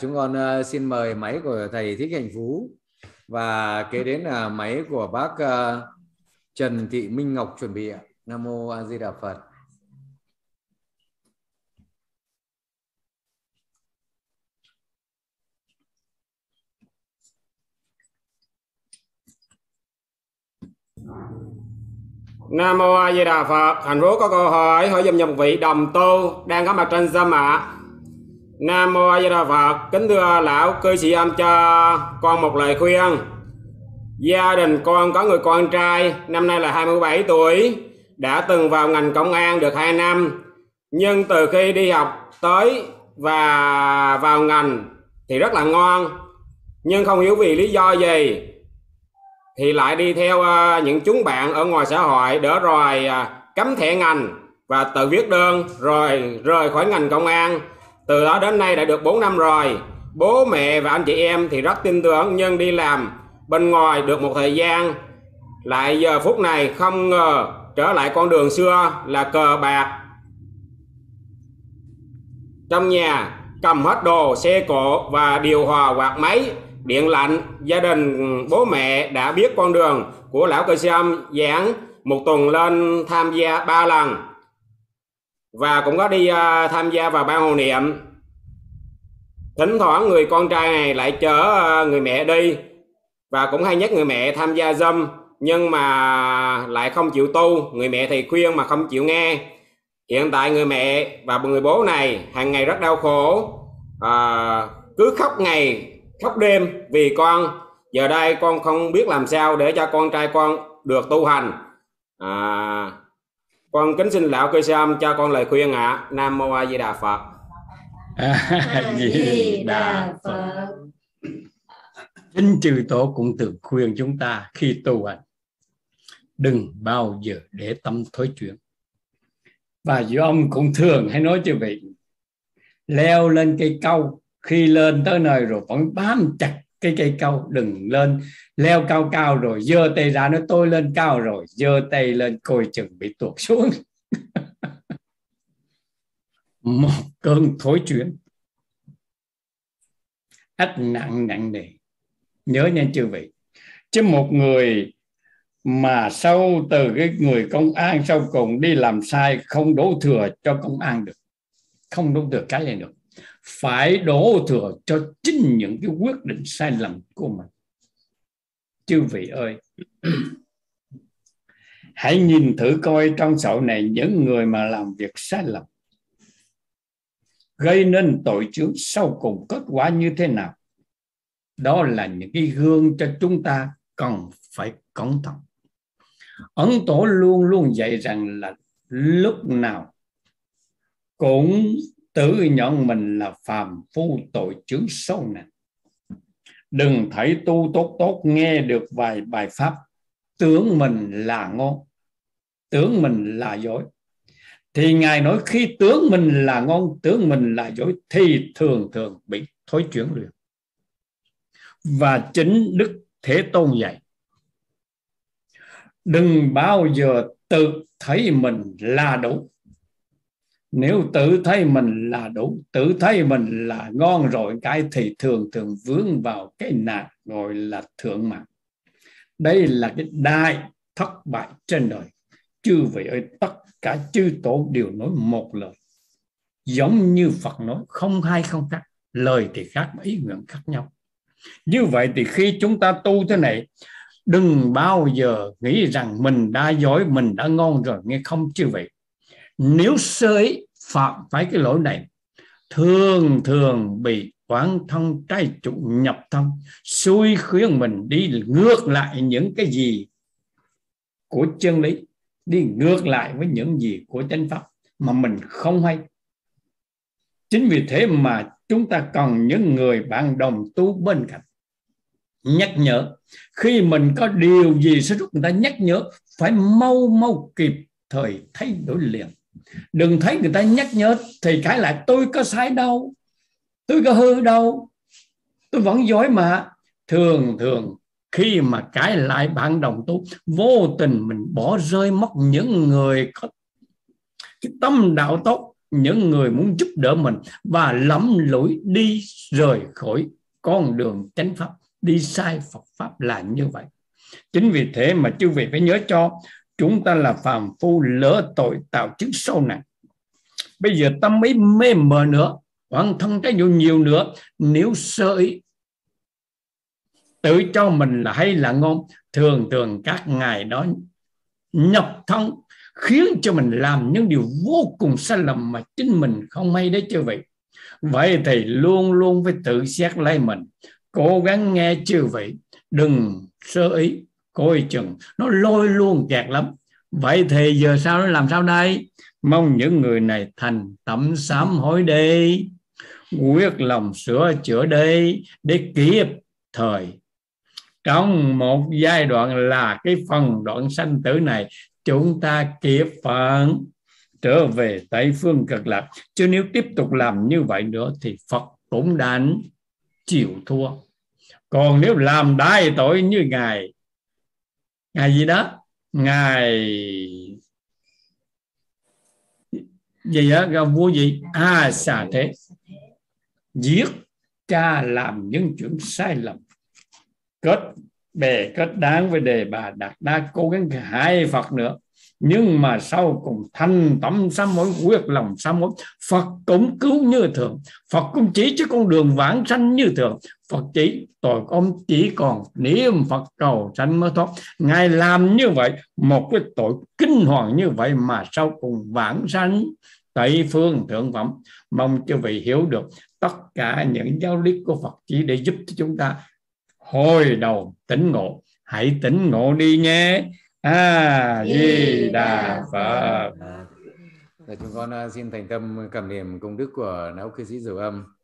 Chúng con xin mời máy của thầy Thích Hạnh Phú và kế đến là máy của bác Trần Thị Minh Ngọc chuẩn bị. Nam mô A Di Đà Phật. Nam mô A Di Đà Phật. Hạnh Phúc có câu hỏi hỏi dùm một vị đồng tu đang có mặt trên Zoom ạ. Nam mô A Di Đà Phật. Kính thưa lão cư sĩ Âm, cho con một lời khuyên. Gia đình con có người con trai năm nay là 27 tuổi, đã từng vào ngành công an được 2 năm, nhưng từ khi đi học tới và vào ngành thì rất là ngon, nhưng không hiểu vì lý do gì thì lại đi theo những chúng bạn ở ngoài xã hội để rồi cấm thẻ ngành và tự viết đơn rồi rời khỏi ngành công an. Từ đó đến nay đã được 4 năm rồi. Bố mẹ và anh chị em thì rất tin tưởng, nhưng đi làm bên ngoài được một thời gian lại giờ phút này không ngờ trở lại con đường xưa là cờ bạc. Trong nhà cầm hết đồ, xe cộ và điều hòa quạt máy, điện lạnh. Gia đình bố mẹ đã biết con đường của lão cư sĩ Âm giảng, một tuần lên tham gia 3 lần và cũng có đi tham gia vào ban hộ niệm. Thỉnh thoảng người con trai này lại chở người mẹ đi và cũng hay nhắc người mẹ tham gia Zoom, nhưng mà lại không chịu tu. Người mẹ thì khuyên mà không chịu nghe. Hiện tại người mẹ và người bố này hàng ngày rất đau khổ, cứ khóc ngày khóc đêm vì con. Giờ đây con không biết làm sao để cho con trai con được tu hành. Con kính xin lão cư sĩ Âm cho con lời khuyên ạ. Nam mô A Di Đà Phật. A Di Đà Phật. Chính chư tổ cũng tự khuyên chúng ta khi tu hành đừng bao giờ để tâm thối chuyển. Bà Diệu Âm cũng thường hay nói như vậy, leo lên cây cau, khi lên tới nơi rồi vẫn bám chặt cái cây cau, đừng lên leo cao cao rồi giơ tay ra nói tôi lên cao rồi, giơ tay lên coi chừng bị tuột xuống. Một cơn thối chuyển ách nặng nề. Nhớ nhanh chưa vậy? Chứ một người mà sau từ cái người công an sau cùng đi làm sai, không đổ thừa cho công an được, không đổ thừa cái này được, phải đổ thừa cho chính những cái quyết định sai lầm của mình. Chư vị ơi, hãy nhìn thử coi trong xã hội này những người mà làm việc sai lầm gây nên tội chướng sau cùng kết quả như thế nào. Đó là những cái gương cho chúng ta cần phải cẩn thận. Ấn Tổ luôn luôn dạy rằng là lúc nào cũng tự nhận mình là phàm phu tội chướng sâu nặng. Đừng thấy tu tốt nghe được vài bài pháp, tưởng mình là ngon, tưởng mình là giỏi. Thì Ngài nói khi tưởng mình là ngon, tưởng mình là giỏi thì thường bị thối chuyển liền. Và chính Đức Thế Tôn dạy, đừng bao giờ tự thấy mình là đủ. Nếu tự thấy mình là đủ, tự thấy mình là ngon rồi cái thì thường vướng vào cái nạn gọi là thượng mạng. Đây là cái đại thất bại trên đời. Chư vị ơi, tất cả chư tổ đều nói một lời, giống như Phật nói, không hay không khác. Lời thì khác, ý nguyện khác nhau. Như vậy thì khi chúng ta tu thế này, đừng bao giờ nghĩ rằng mình đã giỏi, mình đã ngon rồi, nghe không chư vị. Nếu sơ ý phạm phải cái lỗi này, thường bị quán thông trai trụ nhập thông xui khiến mình đi ngược lại những cái gì của chân lý, đi ngược lại với những gì của chánh pháp mà mình không hay. Chính vì thế mà chúng ta cần những người bạn đồng tu bên cạnh nhắc nhở. Khi mình có điều gì sẽ giúp người ta nhắc nhở, phải mau kịp thời thay đổi liền. Đừng thấy người ta nhắc nhở thì cãi lại, tôi có sai đâu, tôi có hư đâu, tôi vẫn giỏi mà. Thường khi mà cãi lại bạn đồng tu, vô tình mình bỏ rơi mất những người có cái tâm đạo tốt, những người muốn giúp đỡ mình và lắm lũi đi rời khỏi con đường chánh pháp, đi sai Phật pháp là như vậy. Chính vì thế mà chư vị phải nhớ cho, chúng ta là phàm phu lỡ tội tạo chứng sâu nặng. Bây giờ tâm ý mê mờ nữa, bản thân trái vụ nhiều nữa, nếu sơ ý tự cho mình là hay là ngon, thường thường các ngài đó nhập thân khiến cho mình làm những điều vô cùng sai lầm mà chính mình không hay đấy chư vị. Vậy thì luôn luôn phải tự xét lấy mình, cố gắng nghe chư vị, đừng sơ ý, coi chừng nó lôi luôn kẹt lắm. Vậy thì giờ sao, nó làm sao đây? Mong những người này thành tâm sám hối đi, quyết lòng sửa chữa đi, để kịp thời trong một giai đoạn là cái phần đoạn sanh tử này chúng ta kịp phận trở về Tây Phương Cực Lạc. Chứ nếu tiếp tục làm như vậy nữa thì Phật cũng đã chịu thua. Còn nếu làm đại tội như Ngài gì đó, Ngài vua gì? A Xà Thế giết cha, làm những chuyện sai lầm kết bè kết đáng với Đề Bà Đạt Đa, cố gắng hại Phật nữa, nhưng mà sau cùng thành tâm sám hối, quyết lòng sám hối, Phật cũng cứu như thường, Phật cũng chỉ cho con đường vãng sanh như thường. Phật chỉ tội ông chỉ còn niệm Phật cầu sanh mới thoát. Ngài làm như vậy một cái tội kinh hoàng như vậy mà sau cùng vãng sanh Tây Phương Thượng Phẩm. Mong cho vị hiểu được tất cả những giáo lý của Phật chỉ để giúp cho chúng ta hồi đầu tỉnh ngộ. Hãy tỉnh ngộ đi nhé. A Di Đà Phật. Chúng con xin thành tâm cảm niệm công đức của Lão Cư Sĩ Diệu Âm.